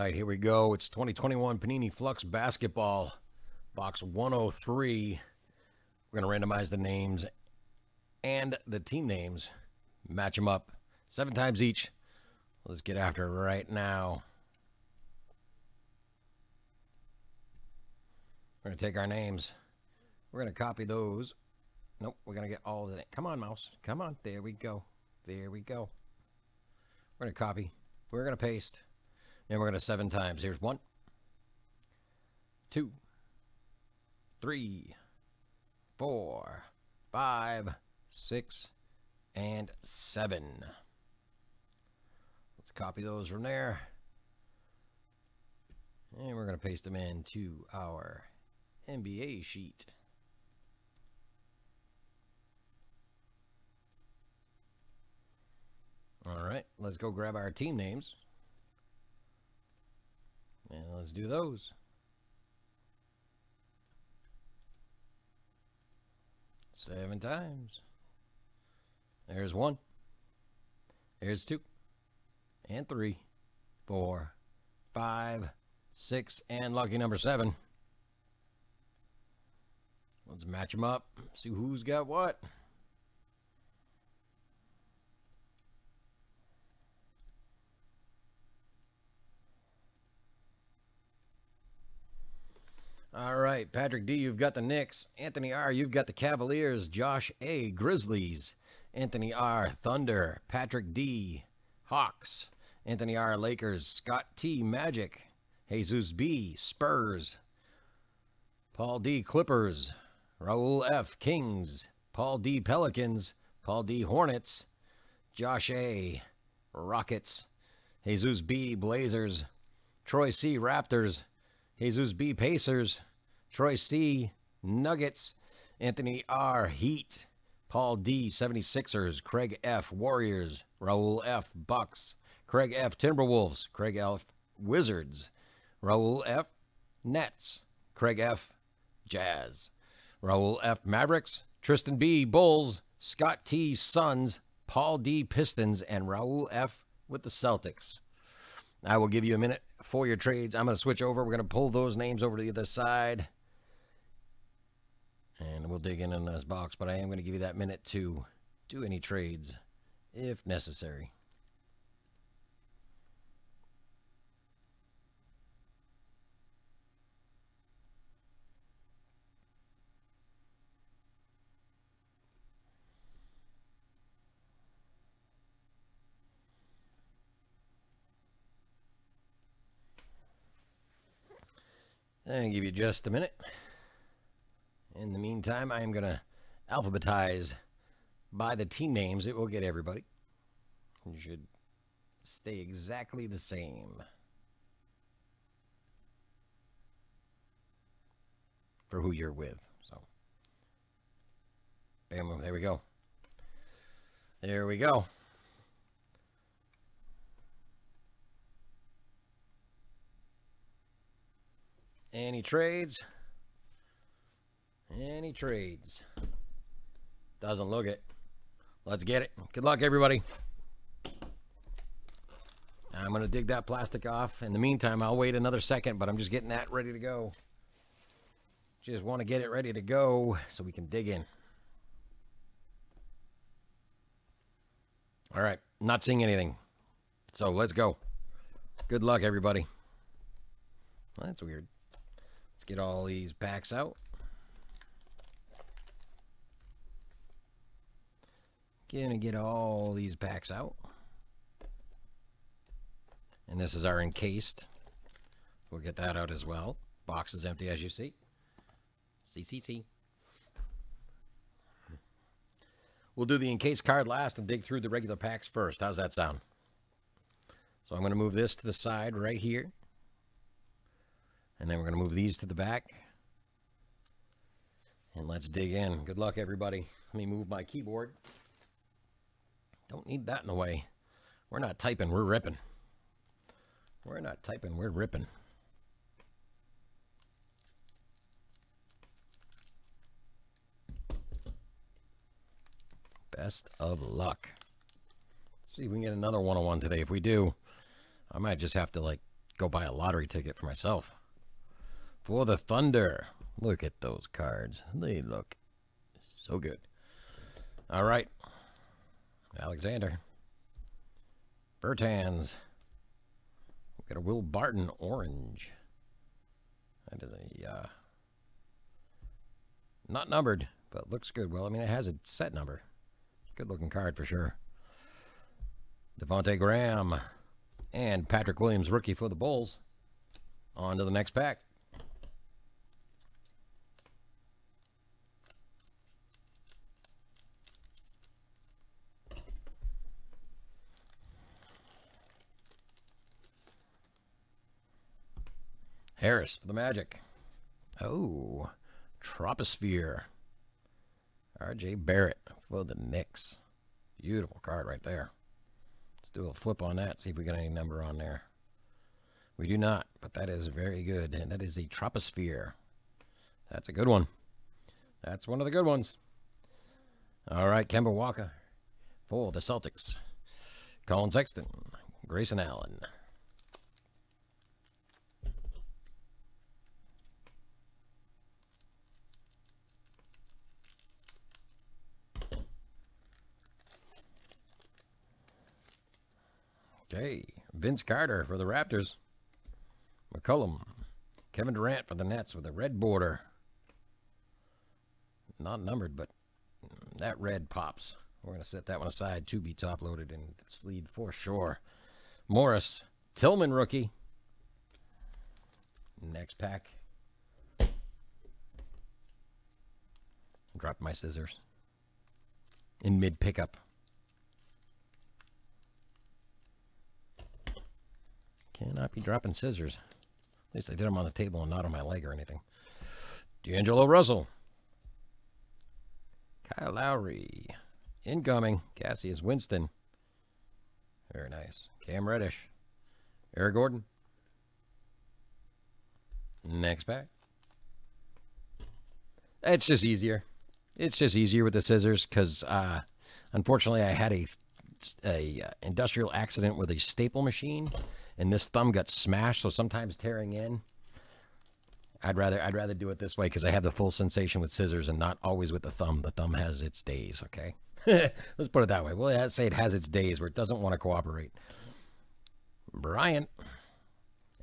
right, here we go. It's 2021 Panini Flux Basketball, box 103. We're going to randomize the names and the team names, match them up 7 times each. Let's get after it right now. We're going to take our names. We're going to copy those. Nope, we're going to get all of it. Come on, mouse. Come on. There we go. There we go. We're going to copy. We're going to paste. And we're going to 7 times. Here's 1, 2, 3, 4, 5, 6, and 7. Let's copy those from there. And we're going to paste them into our NBA sheet. All right, let's go grab our team names. And let's do those. Seven times. There's 1. There's 2. And 3. 4. 5. 6. And lucky number 7. Let's match them up. See who's got what. All right, Patrick D, you've got the Knicks. Anthony R, you've got the Cavaliers. Josh A, Grizzlies. Anthony R, Thunder. Patrick D, Hawks. Anthony R, Lakers. Scott T, Magic. Jesus B, Spurs. Paul D, Clippers. Raul F, Kings. Paul D, Pelicans. Paul D, Hornets. Josh A, Rockets. Jesus B, Blazers. Troy C, Raptors. Jesus B, Pacers. Troy C, Nuggets. Anthony R, Heat. Paul D, 76ers. Craig F, Warriors. Raul F, Bucks. Craig F, Timberwolves. Craig F, Wizards. Raul F, Nets. Craig F, Jazz. Raul F, Mavericks. Tristan B, Bulls. Scott T, Suns. Paul D, Pistons. And Raul F with the Celtics. I will give you a minute for your trades. I'm going to switch over. We're going to pull those names over to the other side. And we'll dig in this box. But I am going to give you that minute to do any trades if necessary. I'll give you just a minute. In the meantime, I am going to alphabetize by the team names. It will get everybody. You should stay exactly the same for who you're with. So, bam, there we go. There we go. Any trades? Any trades? Doesn't look it. Let's get it. Good luck, everybody. I'm going to dig that plastic off. In the meantime, I'll wait another second, but I'm just getting that ready to go. Just want to get it ready to go so we can dig in. All right. Not seeing anything. So let's go. Good luck, everybody. Well, that's weird. Let's get all these packs out. Gonna get all these packs out. And this is our encased. We'll get that out as well. Box is empty, as you see. CCT. We'll do the encased card last and dig through the regular packs first. How's that sound? So I'm gonna move this to the side right here. And then we're going to move these to the back. And let's dig in. Good luck, everybody. Let me move my keyboard. Don't need that in the way. We're not typing, we're ripping. We're not typing, we're ripping. Best of luck. Let's see if we can get another one-on-one today. If we do, I might just have to, like, go buy a lottery ticket for myself. For the Thunder. Look at those cards. They look so good. All right. Alexander. Bertans. We got a Will Barton orange. That is a, not numbered, but looks good. Well, I mean, it has a set number. It's a good-looking card for sure. Devontae Graham and Patrick Williams, rookie for the Bulls. On to the next pack. Harris for the Magic. Oh, Troposphere. RJ Barrett for the Knicks. Beautiful card right there. Let's do a flip on that, see if we got any number on there. We do not, but that is very good. And that is the Troposphere. That's a good one. That's one of the good ones. All right, Kemba Walker for the Celtics. Colin Sexton, Grayson Allen. Okay, Vince Carter for the Raptors. McCollum. Kevin Durant for the Nets with a red border. Not numbered, but that red pops. We're going to set that one aside to be top-loaded in the sleeve for sure. Morris. Tillman rookie. Next pack. Drop my scissors. In mid-pickup. Cannot be dropping scissors. At least I did them on the table and not on my leg or anything. D'Angelo Russell. Kyle Lowry. Incoming. Cassius Winston. Very nice. Cam Reddish. Eric Gordon. Next pack. It's just easier. It's just easier with the scissors because, unfortunately, I had a industrial accident with a staple machine. And this thumb got smashed, so sometimes tearing in. I'd rather do it this way because I have the full sensation with scissors and not always with the thumb. The thumb has its days, okay? Let's put it that way. Well, I'd say it has its days where it doesn't want to cooperate. Bryant.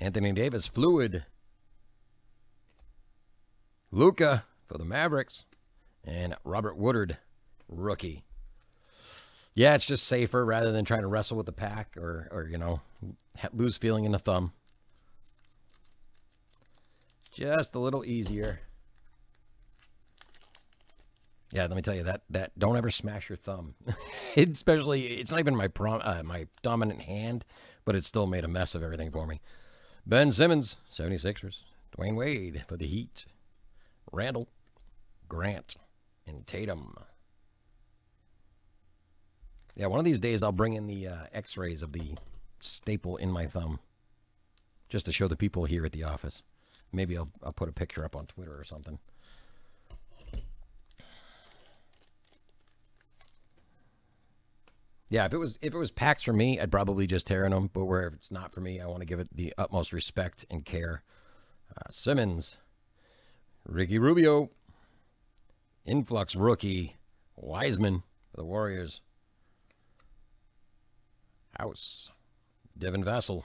Anthony Davis, fluid. Luka for the Mavericks. And Robert Woodard, rookie. Yeah, it's just safer rather than trying to wrestle with the pack or you know, lose feeling in the thumb. Just a little easier. Yeah, let me tell you that don't ever smash your thumb. Especially, it's not even my my dominant hand, but it still made a mess of everything for me. Ben Simmons, 76ers. Dwayne Wade for the Heat. Randall, Grant, and Tatum. Yeah, one of these days I'll bring in the x-rays of the staple in my thumb just to show the people here at the office. Maybe I'll put a picture up on Twitter or something. Yeah, if it was packs for me, I'd probably just tear in them, but where if it's not for me, I want to give it the utmost respect and care. Simmons. Ricky Rubio. Influx rookie. Wiseman for the Warriors. House. Devin Vassell.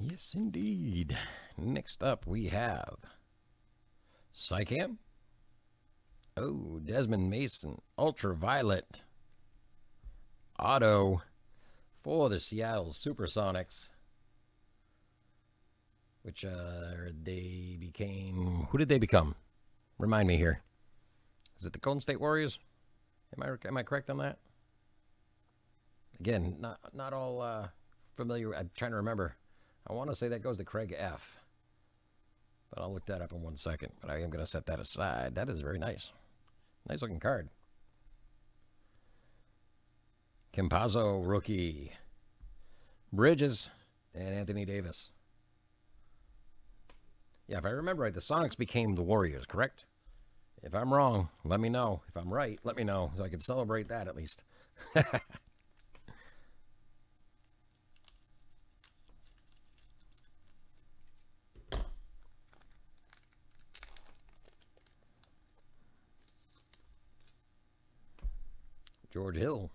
Yes, indeed. Next up, we have Psycam. Oh, Desmond Mason, Ultraviolet, Auto for the Seattle Supersonics, which they became, who did they become? Remind me here. Is it the Golden State Warriors? Am I correct on that? Again, not all familiar. I'm trying to remember. I want to say that goes to Craig F., but I'll look that up in 1 second. But I am going to set that aside. That is very nice. Nice looking card. Campazo, rookie. Bridges and Anthony Davis. Yeah, if I remember right, the Sonics became the Warriors, correct? If I'm wrong, let me know. If I'm right, let me know so I can celebrate that at least. George Hill.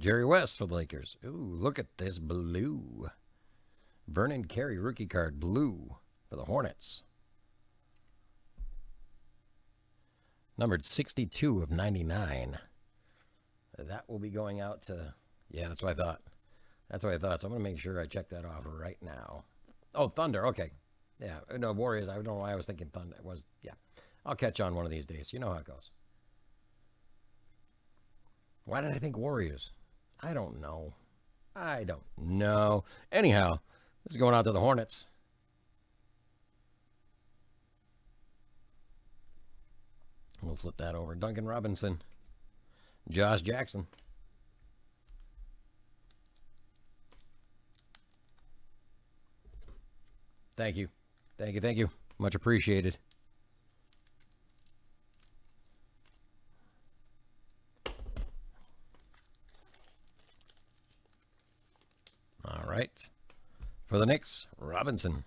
Jerry West for the Lakers. Ooh, look at this blue. Vernon Carey rookie card, blue for the Hornets. Numbered 62 of 99. That will be going out to... Yeah, that's what I thought. That's what I thought. So I'm going to make sure I check that off right now. Oh, Thunder. Okay. Yeah. No, Warriors. I don't know why I was thinking Thunder. It was... Yeah. I'll catch on one of these days. You know how it goes. Why did I think Warriors? I don't know. I don't know. Anyhow, this is going out to the Hornets. We'll flip that over. Duncan Robinson. Josh Jackson. Thank you. Thank you. Thank you. Much appreciated. All right. For the Knicks, Robinson.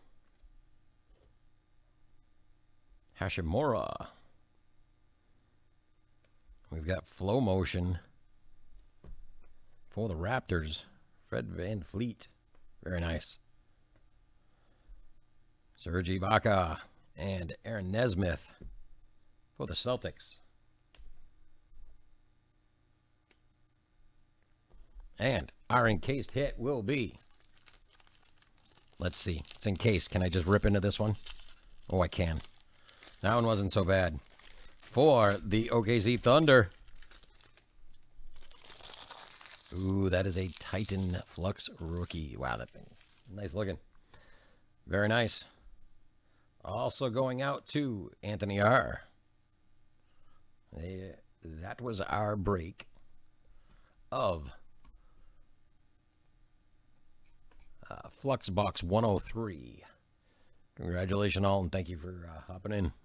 Hashimura. We've got Flow Motion for the Raptors. Fred VanVleet. Very nice. Serge Ibaka and Aaron Nesmith for the Celtics. And our encased hit will be... Let's see. It's encased. Can I just rip into this one? Oh, I can. That one wasn't so bad. For the OKC Thunder. Ooh, that is a Titan Flux rookie. Wow, that thing. Nice looking. Very nice. Also going out to Anthony R. That was our break of Flux Box 103. Congratulations all, and thank you for hopping in.